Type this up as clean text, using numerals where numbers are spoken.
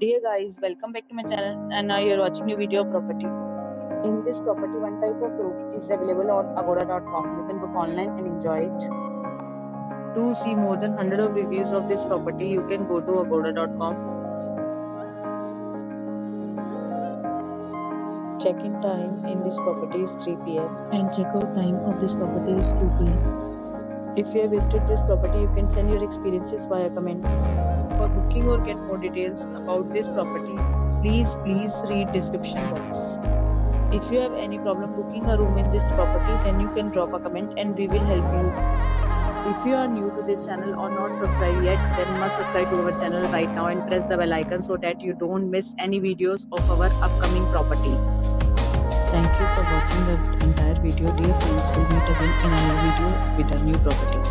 Dear guys, welcome back to my channel, and now you are watching new video of property. In this property, one type of room is available on Agoda.com. You can book online and enjoy it. To see more than 100 of reviews of this property, you can go to Agoda.com. Check-in time in this property is 3 p.m. and check-out time of this property is 2 p.m. If you have visited this property, you can send your experiences via comments. For booking or get more details about this property, please read description box. If you have any problem booking a room in this property, then you can drop a comment and we will help you. If you are new to this channel or not subscribed yet, then must subscribe to our channel right now and press the bell icon so that you don't miss any videos of our upcoming property. Thank you for watching the entire video. Dear friends, we'll meet again in another video with a new property.